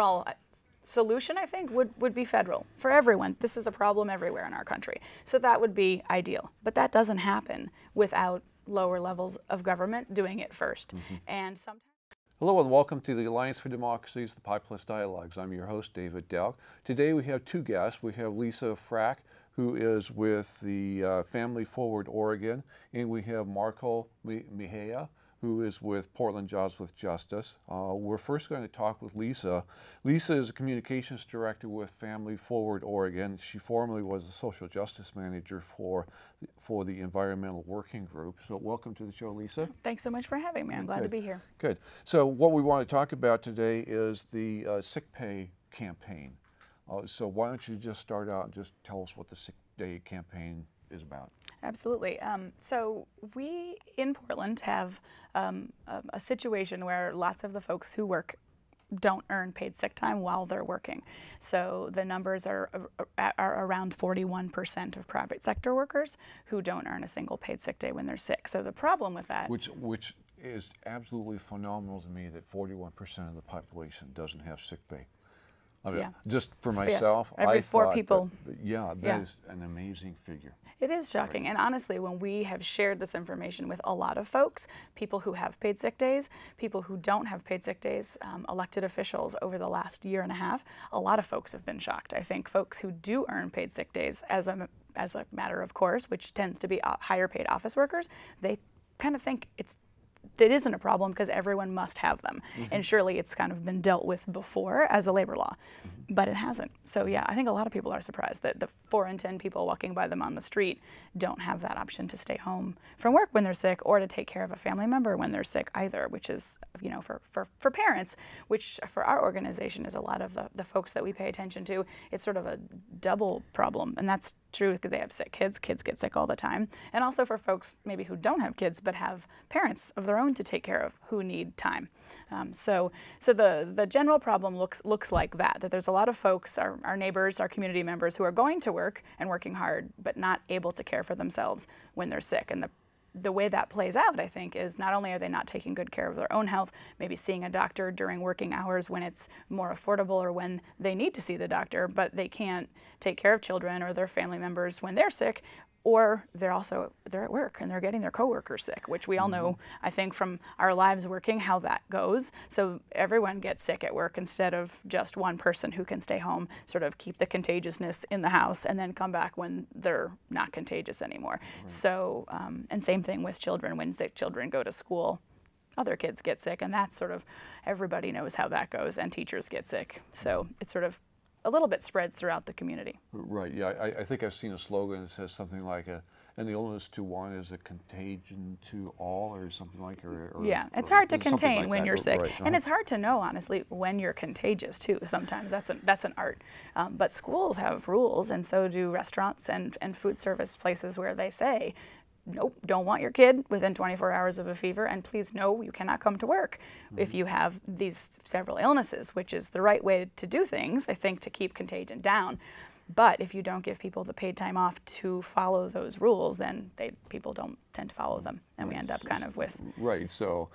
overall solution, I think, would be federal for everyone. This is a problem everywhere in our country. So that would be ideal. But that doesn't happen without lower levels of government doing it first. Mm-hmm. And sometimes. Hello and welcome to the Alliance for Democracies, the Populist Dialogues. I'm your host, David Delk. Today we have two guests. We have Lisa Frack, who is with the Family Forward Oregon, and we have Marco Mejia, who is with Portland Jobs with Justice. We're first going to talk with Lisa. Lisa is a communications director with Family Forward Oregon. She formerly was a social justice manager for the Environmental Working Group. So welcome to the show, Lisa. Thanks so much for having me. I'm glad to be here. Good. So what we want to talk about today is the sick pay campaign. So why don't you just start out and just tell us what the sick day campaign is about. Absolutely. So we in Portland have a situation where lots of the folks who work don't earn paid sick time while they're working. So the numbers are around 41% of private sector workers who don't earn a single paid sick day when they're sick. So the problem with that, which is absolutely phenomenal to me, that 41% of the population doesn't have sick pay. I mean, yeah. Just for myself, yes. Every four people. That is an amazing figure. It is shocking. Right. And honestly, when we have shared this information with a lot of folks, people who have paid sick days, people who don't have paid sick days, elected officials over the last year and a half, a lot of folks have been shocked. I think folks who do earn paid sick days, as a matter of course, which tends to be higher paid office workers, they kind of think it isn't a problem because everyone must have them. Mm-hmm. And surely it's kind of been dealt with before as a labor law, mm-hmm. but it hasn't. So yeah, I think a lot of people are surprised that the 4 in 10 people walking by them on the street don't have that option to stay home from work when they're sick or to take care of a family member when they're sick either, which is, you know, for parents, which for our organization is a lot of the folks that we pay attention to. It's sort of a double problem, and that's true because they have sick kids. Kids get sick all the time. And also for folks maybe who don't have kids but have parents of their own to take care of who need time. So the general problem looks like that there's a lot of folks, our neighbors, our community members, who are going to work and working hard but not able to care for themselves when they're sick. And the way that plays out, I think, is not only are they not taking good care of their own health, maybe seeing a doctor during working hours when it's more affordable or when they need to see the doctor, but they can't take care of children or their family members when they're sick, or they're at work and they're getting their coworkers sick, which we all know, I think, from our lives working how that goes. So everyone gets sick at work instead of just one person who can stay home, sort of keep the contagiousness in the house and then come back when they're not contagious anymore. Right. So, and same thing with children. When sick children go to school, other kids get sick, and that's sort of, everybody knows how that goes, and teachers get sick. So it's sort of a little bit spread throughout the community. Right, yeah, I think I've seen a slogan that says something like, an illness to one is a contagion to all, or something like that. Yeah, it's hard to contain when you're sick. Right. And it's hard to know, honestly, when you're contagious, too. Sometimes that's an art. But schools have rules, and so do restaurants and food service places, where they say, nope, don't want your kid within 24 hours of a fever, and please, no, you cannot come to work if you have these several illnesses, which is the right way to do things, I think, to keep contagion down. But if you don't give people the paid time off to follow those rules, then people don't tend to follow them, and we end up kind of with... Right, so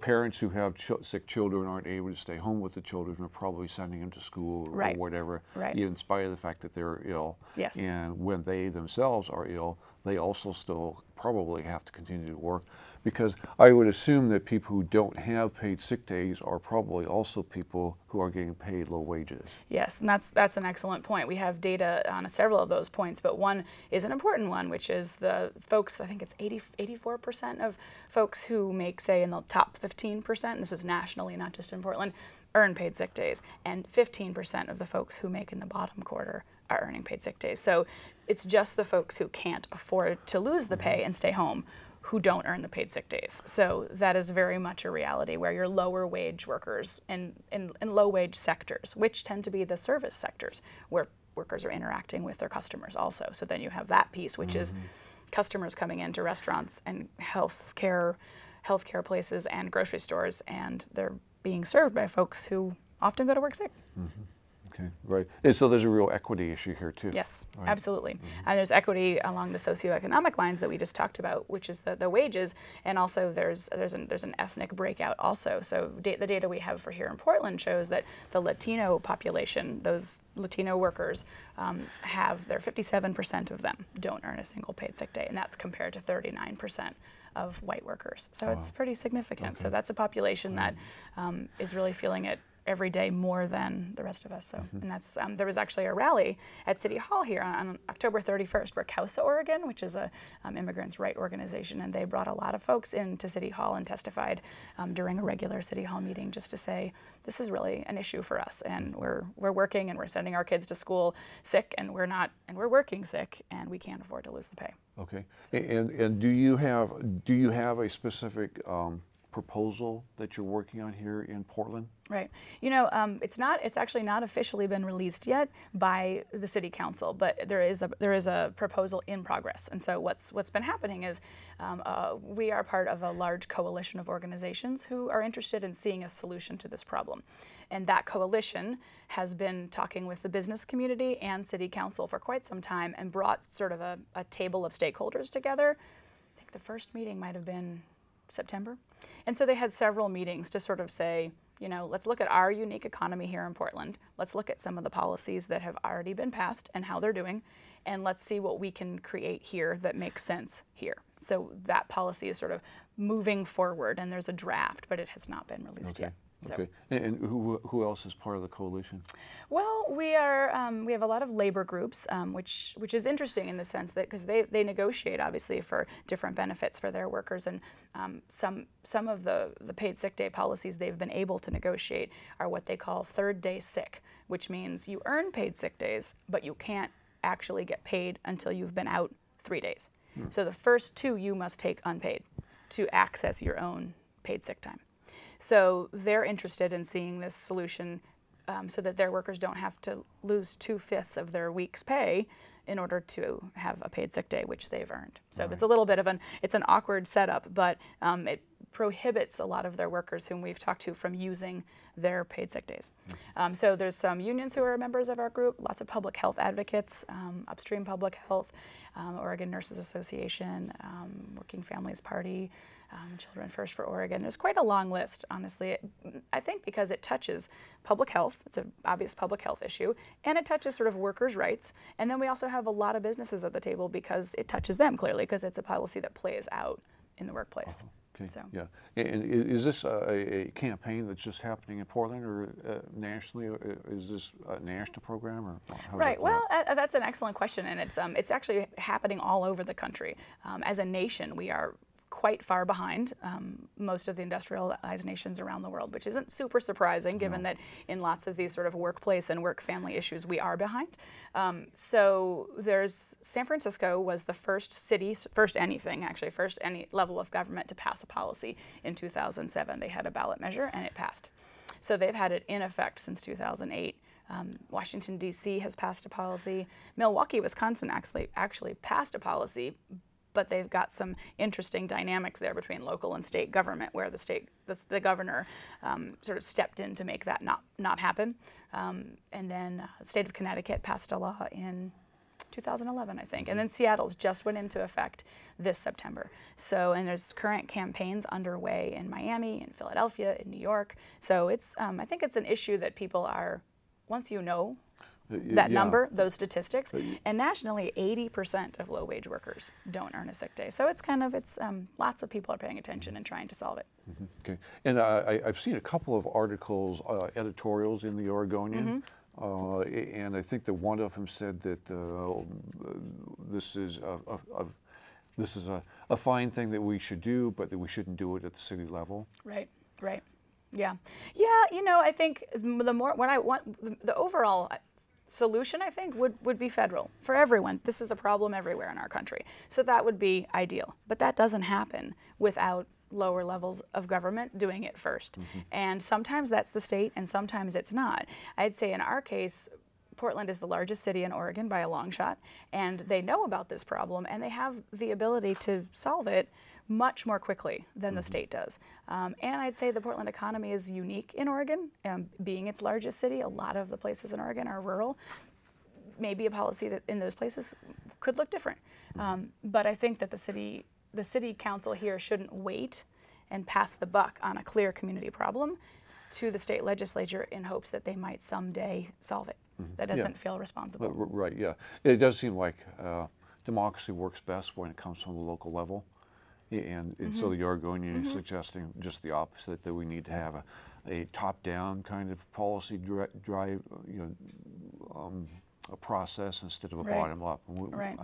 parents who have sick children aren't able to stay home with the children, are probably sending them to school or whatever, in spite of the fact that they're ill. Yes. And when they themselves are ill, they also still probably have to continue to work, because I would assume that people who don't have paid sick days are probably also people who are getting paid low wages. Yes, and that's an excellent point. We have data on several of those points, but one is an important one, which is the folks, I think it's 84% of folks who make, say, in the top 15%, and this is nationally, not just in Portland, earn paid sick days, and 15% of the folks who make in the bottom quarter are earning paid sick days. So it's just the folks who can't afford to lose the pay and stay home who don't earn the paid sick days. So that is very much a reality, where your lower wage workers in low wage sectors, which tend to be the service sectors where workers are interacting with their customers also. So then you have that piece, which is customers coming into restaurants and healthcare places and grocery stores, and they're being served by folks who often go to work sick. Mm-hmm. Okay, right. And so there's a real equity issue here too. Yes, right. Absolutely. Mm-hmm. And there's equity along the socioeconomic lines that we just talked about, which is the wages, and also there's an ethnic breakout also. So the data we have for here in Portland shows that the Latino population, those Latino workers, have their 57% of them don't earn a single paid sick day, and that's compared to 39% of white workers. So it's pretty significant. Okay. So that's a population that is really feeling it every day more than the rest of us. So, and that's there was actually a rally at City Hall here on October 31st where CAUSA Oregon, which is a immigrants' right organization, and they brought a lot of folks into City Hall and testified during a regular City Hall meeting just to say this is really an issue for us, and we're working and we're sending our kids to school sick, and we're working sick, and we can't afford to lose the pay. Okay, so. And do you have a specific proposal that you're working on here in Portland? Right. You know, it's actually not officially been released yet by the City Council, but there is a proposal in progress. And so what's been happening is we are part of a large coalition of organizations who are interested in seeing a solution to this problem. And that coalition has been talking with the business community and City Council for quite some time and brought sort of a table of stakeholders together. I think the first meeting might have been September. And so they had several meetings to sort of say, you know, let's look at our unique economy here in Portland. Let's look at some of the policies that have already been passed and how they're doing, and let's see what we can create here that makes sense here. So that policy is sort of moving forward, and there's a draft, but it has not been released yet. So. Okay. And who else is part of the coalition? Well, we have a lot of labor groups, which is interesting in the sense that because they negotiate obviously for different benefits for their workers, and some of the paid sick day policies they've been able to negotiate are what they call third day sick, which means you earn paid sick days, but you can't actually get paid until you've been out 3 days. Hmm. So the first two you must take unpaid to access your own paid sick time. So they're interested in seeing this solution so that their workers don't have to lose 2/5 of their week's pay in order to have a paid sick day, which they've earned. So It's a little bit of an awkward setup, but it prohibits a lot of their workers whom we've talked to from using their paid sick days. So there's some unions who are members of our group, lots of public health advocates, Upstream Public Health, Oregon Nurses Association, Working Families Party, Children First for Oregon. There's quite a long list, honestly. I think because it touches public health, it's an obvious public health issue, and it touches sort of workers' rights. And then we also have a lot of businesses at the table because it touches them clearly, because it's a policy that plays out in the workplace. Okay. So. Yeah. And is this a campaign that's just happening in Portland, or nationally? Or is this a national program, or how does that play out? Well, that's an excellent question, and it's actually happening all over the country. As a nation, we are quite far behind most of the industrialized nations around the world, which isn't super surprising given that in lots of these sort of workplace and work family issues we are behind. So there's San Francisco was the first city, first any level of government to pass a policy in 2007. They had a ballot measure and it passed. So they've had it in effect since 2008. Washington, D.C. has passed a policy. Milwaukee, Wisconsin actually passed a policy, but they've got some interesting dynamics there between local and state government, where the governor sort of stepped in to make that not happen. And then the state of Connecticut passed a law in 2011, I think, and then Seattle's just went into effect this September. So, and there's current campaigns underway in Miami, in Philadelphia, in New York. So it's I think it's an issue that people are, once you know that number, those statistics, and nationally 80% of low-wage workers don't earn a sick day. So it's kind of, lots of people are paying attention and trying to solve it. Mm-hmm. Okay, and I've seen a couple of articles, editorials in the Oregonian, and I think that one of them said that this is a fine thing that we should do, but that we shouldn't do it at the city level. Right, right, yeah. Yeah, you know, I think the more, when I want, the overall solution, I think, would be federal for everyone. This is a problem everywhere in our country. So that would be ideal. But that doesn't happen without lower levels of government doing it first. Mm-hmm. And sometimes that's the state and sometimes it's not. I'd say in our case, Portland is the largest city in Oregon by a long shot, and they know about this problem and they have the ability to solve it much more quickly than the state does. And I'd say the Portland economy is unique in Oregon. Being its largest city, a lot of the places in Oregon are rural. Maybe a policy that in those places could look different. But I think that the city council here shouldn't wait and pass the buck on a clear community problem to the state legislature in hopes that they might someday solve it. That doesn't feel responsible. Right, yeah. It does seem like democracy works best when it comes from the local level. And so the Oregonian is suggesting just the opposite, that we need to have a top-down kind of policy drive, a process instead of a bottom-up. Right.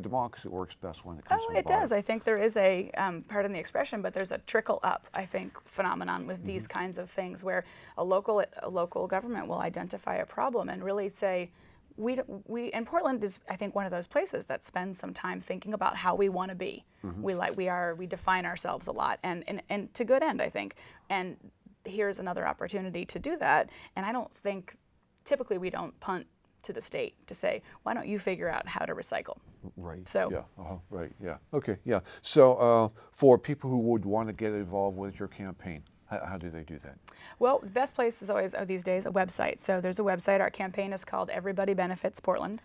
Democracy works best when it comes to the bottom. Oh, it does. I think there is a, pardon the expression, but there's a trickle-up, I think, phenomenon with these kinds of things where a local government will identify a problem and really say, and Portland is, I think, one of those places that spends some time thinking about how we want to be. We define ourselves a lot, and to good end, I think. And here's another opportunity to do that. And I don't think, typically we don't punt to the state to say, why don't you figure out how to recycle? Right. So. Yeah. Right. Yeah. Okay. Yeah. So for people who would want to get involved with your campaign, how do they do that? Well, the best place is always these days a website. So there's a website. Our campaign is called Everybody Benefits Portland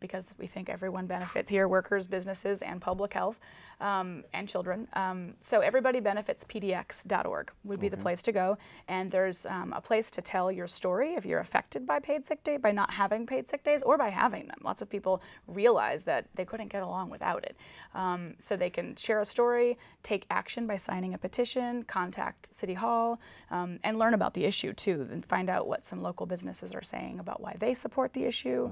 because we think everyone benefits here, workers, businesses, and public health and children. So everybodybenefitspdx.org would be the place to go. And there's a place to tell your story if you're affected by paid sick day, by not having paid sick days, or by having them. Lots of people realize that they couldn't get along without it. So they can share a story, take action by signing a petition, contact City Hall, and learn about the issue too, and find out what some local businesses are saying about why they support the issue.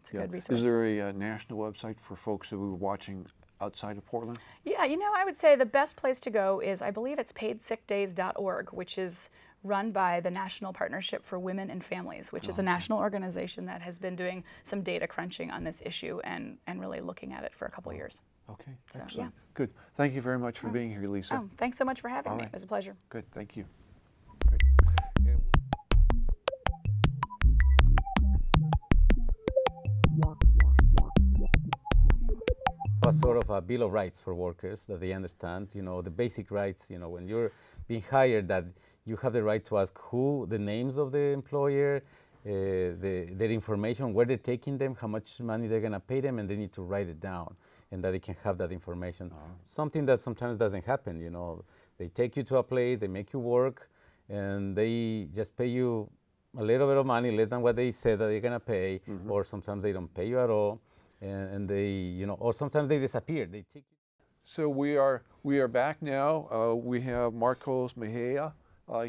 It's a good resource. Is there a national website for folks that we were watching outside of Portland? Yeah, I would say the best place to go is, I believe it's paidsickdays.org, which is run by the National Partnership for Women and Families, which is a national organization that has been doing some data crunching on this issue and really looking at it for a couple years. Okay, so, excellent. Yeah. Good. Thank you very much for being here, Lisa. Thanks so much for having me. It was a pleasure. Good. Thank you. Great. Sort of a Bill of Rights for workers, that they understand, the basic rights, when you're being hired, that you have the right to ask who, the names of the employer, their information, where they're taking them, how much money they're going to pay them, and they need to write it down, and that they can have that information. Something that sometimes doesn't happen, They take you to a place, they make you work, and they just pay you a little bit of money, less than what they said that they're going to pay, or sometimes they don't pay you at all. And they, or sometimes they disappear. They take. So we are back now. We have Marco Mejia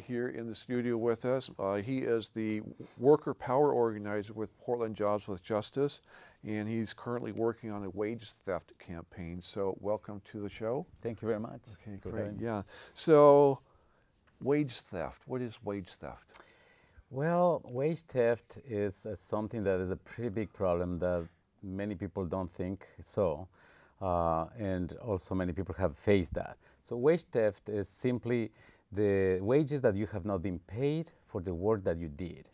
here in the studio with us. He is the worker power organizer with Portland Jobs with Justice, and he's currently working on a wage theft campaign. So welcome to the show. Thank you very much. Okay, great. Yeah. So wage theft. What is wage theft? Well, wage theft is something that is a pretty big problem that many people don't think so, and also many people have faced that. So wage theft is simply the wages that you have not been paid for the work that you did.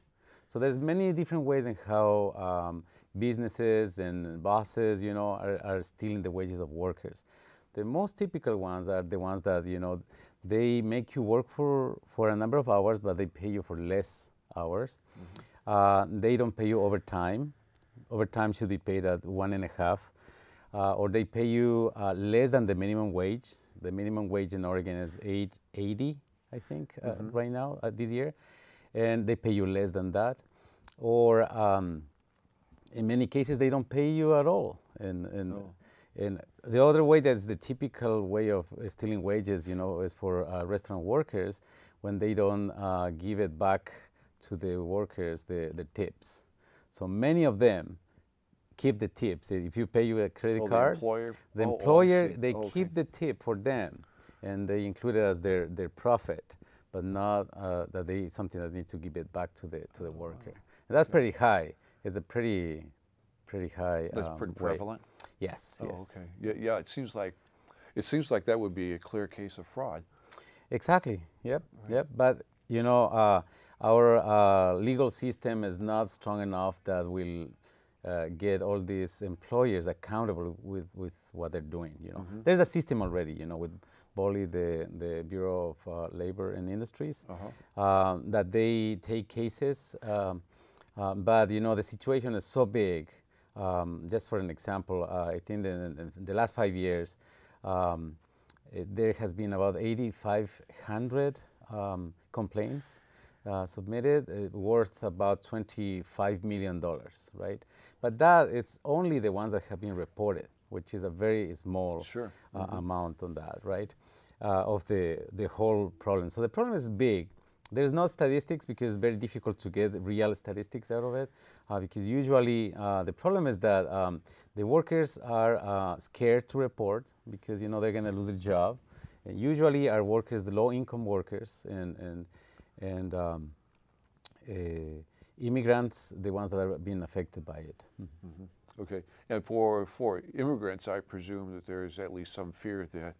So there's many different ways in how businesses and bosses, are stealing the wages of workers. The most typical ones are the ones that, they make you work for a number of hours, but they pay you for less hours. They don't pay you overtime. Overtime should be paid at 1.5, or they pay you less than the minimum wage. The minimum wage in Oregon is $8.80, I think, right now, this year, and they pay you less than that. Or in many cases, they don't pay you at all. And the other way that's the typical way of stealing wages, is for restaurant workers when they don't give it back to the workers, the tips. So many of them keep the tips. If you pay you a credit card, the employer they keep the tip for them, and they include it as their profit, but not that they something that needs to give it back to the worker. And that's pretty high. It's a pretty high. That's pretty prevalent. Yes. Yes. Okay. Yeah. Yeah. It seems like that would be a clear case of fraud. Exactly. Yep. Right. Yep. But our legal system is not strong enough that will get all these employers accountable with what they're doing. You know, mm-hmm. There's a system already. You know, with BOLI, the Bureau of Labor and Industries, uh-huh. That they take cases. But you know, the situation is so big. Just for an example, I think in the last 5 years, there has been about 8,500 complaints submitted, worth about $25 million, right? But that it's only the ones that have been reported, which is a very small sure. Mm-hmm. amount on that, right? Of the whole problem. So the problem is big. There's no statistics because it's very difficult to get real statistics out of it, because usually the problem is that the workers are scared to report because you know they're going to lose their job. And usually, our workers, the low-income workers, and immigrants, the ones that are being affected by it. Mm-hmm. Okay, and for immigrants, I presume that there is at least some fear that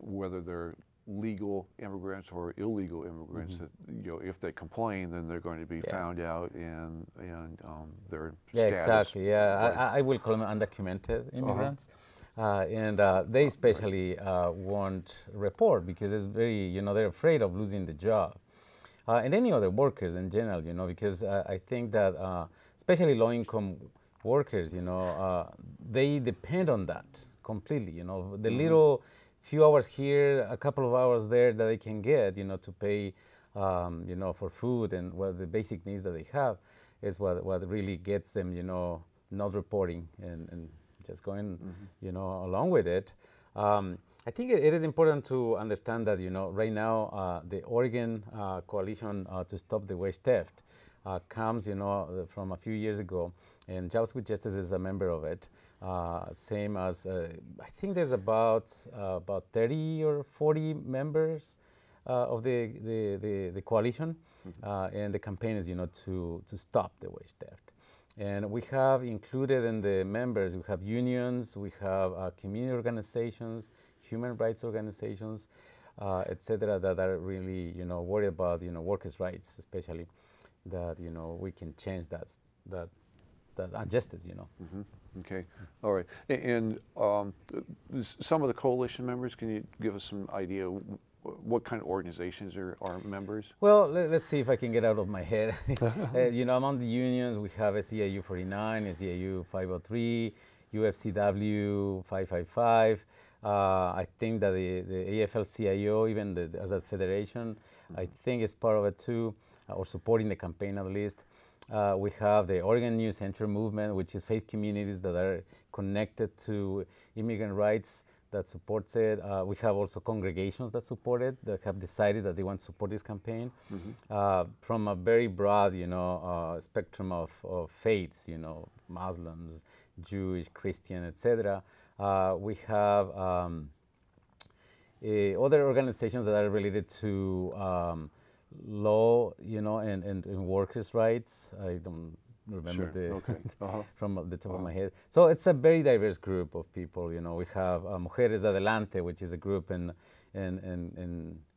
whether they're legal immigrants or illegal immigrants, mm-hmm. that, you know, if they complain, then they're going to be yeah. found out and their yeah, status. Exactly. Yeah, right. I will call them undocumented immigrants, uh-huh. They especially right. Won't report because it's very, you know, they're afraid of losing the job, and any other workers in general, you know, because I think that especially low-income workers, you know, they depend on that completely. You know, the mm-hmm. little few hours here, a couple of hours there that they can get, you know, to pay, you know, for food and what the basic needs that they have is what really gets them, you know, not reporting and just going, mm-hmm. you know, along with it. I think it is important to understand that, you know, right now the Oregon Coalition to Stop the Wage Theft comes, you know, from a few years ago, and Jobs with Justice is a member of it. Same as I think there's about 30 or 40 members of the coalition, mm-hmm. And the campaign is, you know, to stop the wage theft. And we have included in the members, we have unions, we have community organizations, human rights organizations, etc., that are really, you know, worried about, you know, workers' rights, especially that, you know, we can change that injustice, you know. Mm-hmm. Okay, all right. And some of the coalition members, can you give us some idea what kind of organizations are members? Well, let's see if I can get out of my head. You know, among the unions, we have SEIU 49, SEIU 503, UFCW 555. I think that the AFL-CIO, even as a federation, mm-hmm. I think is part of it too, or supporting the campaign at least. We have the Oregon New Center Movement, which is faith communities that are connected to immigrant rights that supports it. We have also congregations that support it, that have decided that they want to support this campaign, mm-hmm. From a very broad, you know, spectrum of faiths, you know, Muslims, Jewish, Christian, etc. We have other organizations that are related to law, you know, and workers' rights. I don't remember sure. the okay. uh-huh. from the top uh-huh. of my head. So it's a very diverse group of people. You know, we have Mujeres Adelante, which is a group in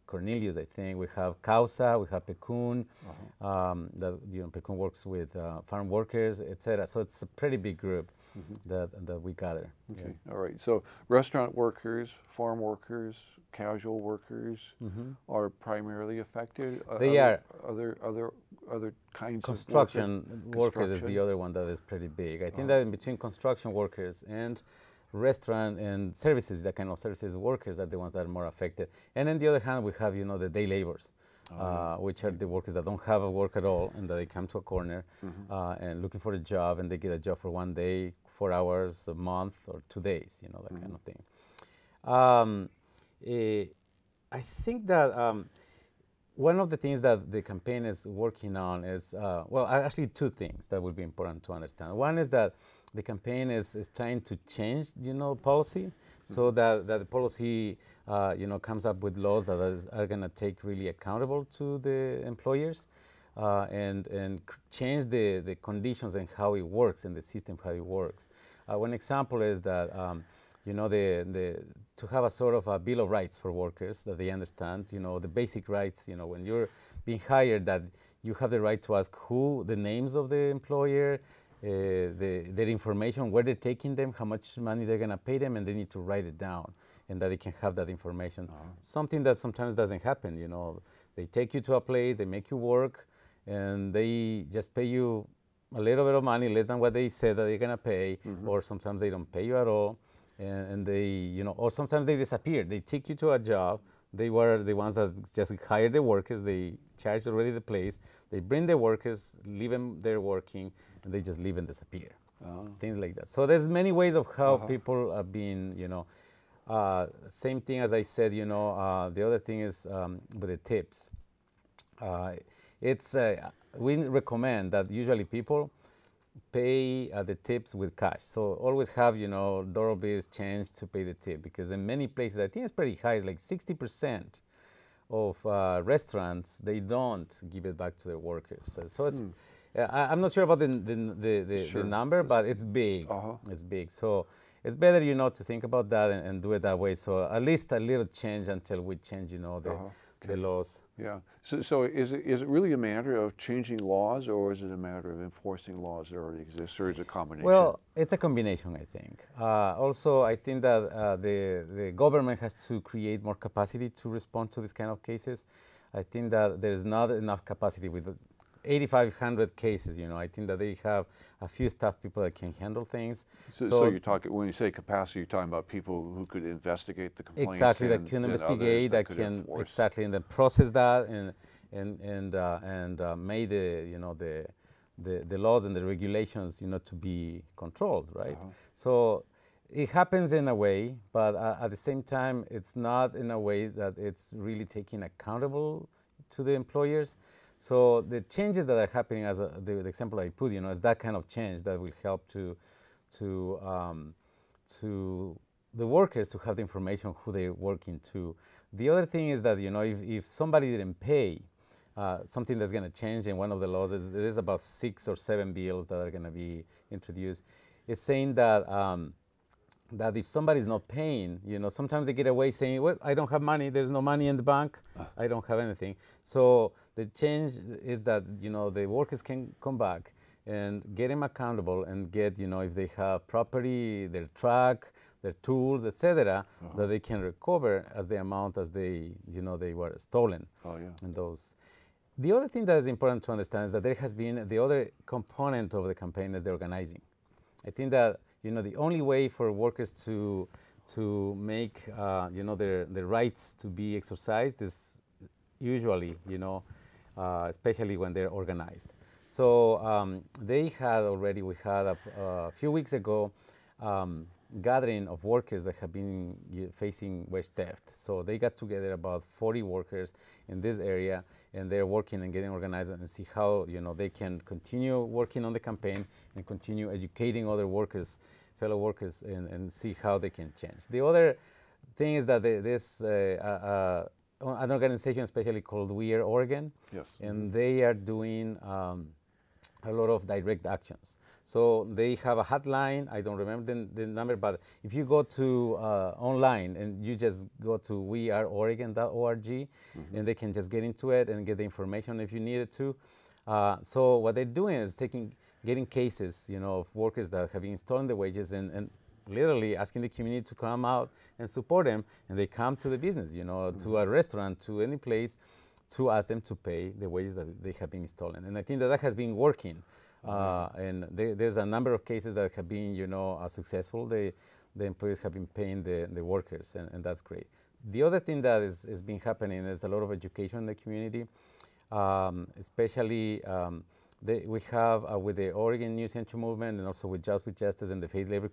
Cornelius, I think. We have CAUSA, we have Pecun, uh-huh. That, you know, Pecun works with farm workers, etc. So it's a pretty big group. Mm-hmm. that we gather. Okay, yeah. All right. So restaurant workers, farm workers, casual workers mm-hmm. are primarily affected. They are other kinds construction of workers is the other one that is pretty big. I think that in between construction workers and restaurant and services, that kind of services workers are the ones that are more affected. And on the other hand, we have, you know, the day laborers. Which are the workers that don't have a work at all and that they come to a corner mm-hmm. And looking for a job, and they get a job for 1 day, 4 hours, a month, or 2 days, you know, that mm-hmm. kind of thing. I think that one of the things that the campaign is working on is, well, actually two things that would be important to understand. One is that the campaign is trying to change, you know, policy. So that the policy, you know, comes up with laws that are going to take really accountable to the employers, and change the conditions and how it works and the system how it works. One example is that, you know, to have a sort of a Bill of Rights for workers that they understand, you know, the basic rights, you know, when you're being hired, that you have the right to ask who the names of the employer, their information, where they're taking them, how much money they're going to pay them, and they need to write it down, and that they can have that information. Oh. Something that sometimes doesn't happen, you know. They take you to a place, they make you work, and they just pay you a little bit of money, less than what they said that they're going to pay, mm-hmm. or sometimes they don't pay you at all, and they, you know, or sometimes they disappear. They take you to a job. They were the ones that just hired the workers. They charged already the place. They bring the workers, leave them there working, and they just leave and disappear. Oh. Things like that. So there's many ways of how uh-huh. people are being, you know. Same thing as I said, you know, the other thing is with the tips. We recommend that usually people pay the tips with cash. So always have, you know, dollar bills change to pay the tip, because in many places, I think it's pretty high, it's like 60% of restaurants, they don't give it back to their workers. So it's, I'm not sure about the number, but it's big, it's big. So it's better, you know, to think about that and do it that way. So at least a little change until we change, you know, the laws. Yeah. So is it really a matter of changing laws, or is it a matter of enforcing laws that already exist, or is it a combination? Well, it's a combination, I think. Also, I think that the government has to create more capacity to respond to these kind of cases. I think that there's not enough capacity with 8,500 cases, you know. I think that they have a few staff people that can handle things. So you talk, when you say capacity, you're talking about people who could investigate the complaints. Exactly, that can investigate, that can enforce. Exactly, and then process that and make the, you know, the laws and the regulations, you know, to be controlled, right? Uh-huh. So it happens in a way, but at the same time, it's not in a way that it's really taken accountable to the employers. So the changes that are happening, as the example I put, you know, is that kind of change that will help to the workers to have the information who they're working to. The other thing is that, you know, if somebody didn't pay, something that's going to change in one of the laws is there's about 6 or 7 bills that are going to be introduced. It's saying that that if somebody's not paying, you know, sometimes they get away saying, well, I don't have money, there's no money in the bank, I don't have anything. So the change is that, you know, the workers can come back and get them accountable and get, you know, if they have property, their truck, their tools, etc., uh-huh. that they can recover as the amount as they, you know, they were stolen. Oh, yeah. And those. The other thing that is important to understand is that there has been the other component of the campaign is the organizing. I think that, you know, the only way for workers to make, you know, their rights to be exercised is usually, you know, especially when they're organized. So we had a few weeks ago gathering of workers that have been facing wage theft. So they got together about 40 workers in this area, and they're working and getting organized and see how, you know, they can continue working on the campaign and continue educating other workers, fellow workers, and see how they can change. The other thing is that an organization especially called We Are Oregon, yes. and they are doing a lot of direct actions. So they have a hotline, I don't remember the number, but if you go to online and you just go to weareoregon.org, mm-hmm. and they can just get into it and get the information if you needed to. So what they're doing is getting cases, you know, of workers that have been stolen the wages and literally asking the community to come out and support them, and they come to the business, you know, mm-hmm. to a restaurant, to any place, to ask them to pay the wages that they have been stolen. And I think that has been working. And there's a number of cases that have been, you know, successful. The employers have been paying the workers, and that's great. The other thing that has been happening is a lot of education in the community, especially we have with the Oregon New Center Movement and also with Jobs with Justice and the Faith Labor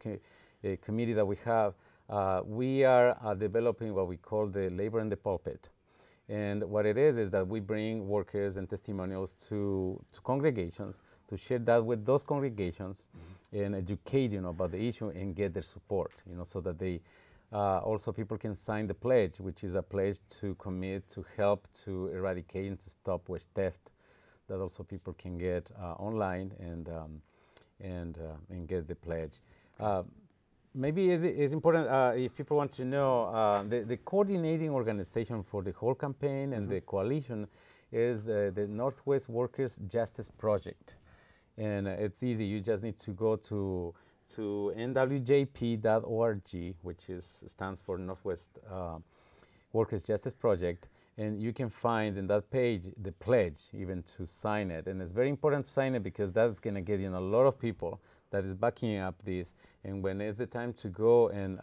Committee that we have, we are developing what we call the Labor in the Pulpit. And what it is that we bring workers and testimonials to congregations to share that with those congregations, mm-hmm. and educate, you know, about the issue and get their support, you know, so that they also people can sign the pledge, which is a pledge to commit to help to eradicate and to stop wage theft. That also people can get online and get the pledge. Maybe it's important if people want to know the coordinating organization for the whole campaign and mm-hmm. the coalition is the Northwest Workers' Justice Project. and it's easy. You just need to go to nwjp.org, which stands for Northwest Workers' Justice Project, and you can find in that page the pledge even to sign it. And it's very important to sign it because that's going to get in a lot of people that is backing up this. And when it's the time to go and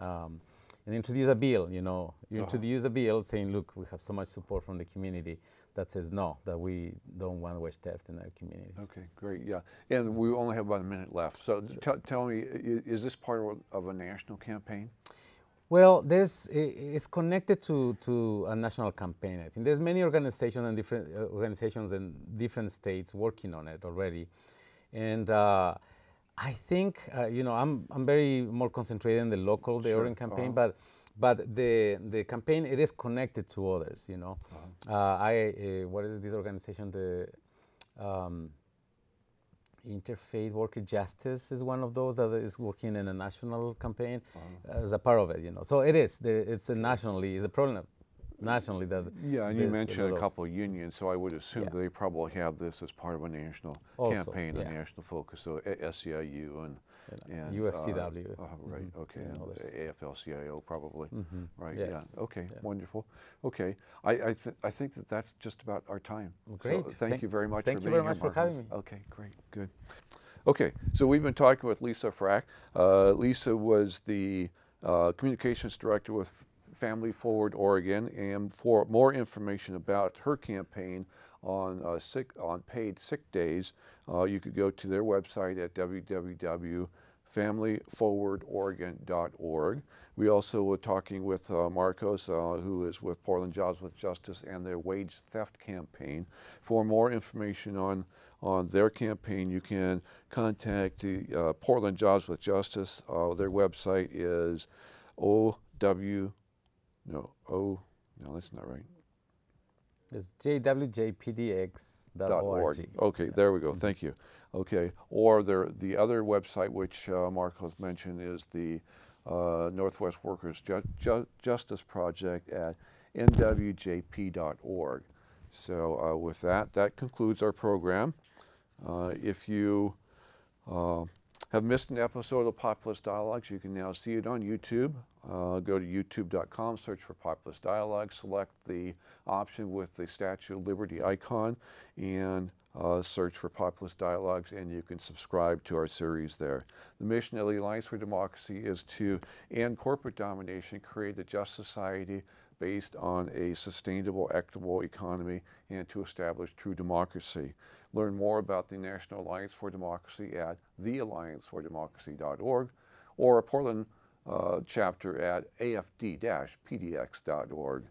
introduce a bill, you know, you introduce a bill saying, look, we have so much support from the community that says no, that we don't want wage theft in our communities. Okay, great, yeah. And we only have about a minute left. So tell me, is this part of a national campaign? Well, it's connected to a national campaign. I think there's many organizations and different organizations in different states working on it already. And I think you know, I'm very more concentrated in the local, the Oregon campaign, but the campaign, it is connected to others. You know, what is this organization? The Interfaith Worker Justice is one of those that is working in a national campaign as a part of it, you know. So it is. It's a nationally, it's a problem nationally. That yeah, and you mentioned a couple of unions, so I would assume they probably have this as part of a national campaign, a national focus. So SEIU and UFCW. Right, okay, AFL-CIO probably, right, yeah, okay, wonderful. Okay, I think that that's just about our time. Well, great. So thank you very much for being here. Thank you very much for having me. Okay, great, good. Okay, so we've been talking with Lisa Frack. Lisa was the communications director with Family Forward Oregon, and for more information about her campaign on paid sick days, you could go to their website at www.familyforwardoregon.org. We also were talking with Marcos, who is with Portland Jobs with Justice and their wage theft campaign. For more information on their campaign, you can contact the Portland Jobs with Justice. Their website is jwjpdx.org. Okay, there we go. Thank you. Okay, or the other website which Marcos mentioned is the Northwest Workers' Justice Project at nwjp.org. So with that concludes our program. If you have missed an episode of Populist Dialogues, you can now see it on YouTube. Go to youtube.com, search for Populist Dialogues, select the option with the Statue of Liberty icon, and search for Populist Dialogues, and you can subscribe to our series there. The mission of the Alliance for Democracy is to end corporate domination, create a just society based on a sustainable, equitable economy, and to establish true democracy. Learn more about the National Alliance for Democracy at thealliancefordemocracy.org or a Portland chapter at afd-pdx.org.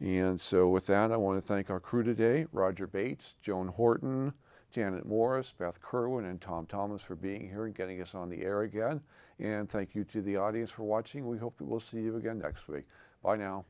And so with that, I want to thank our crew today, Roger Bates, Joan Horton, Janet Morris, Beth Kerwin, and Tom Thomas for being here and getting us on the air again. And thank you to the audience for watching. We hope that we'll see you again next week. Bye now.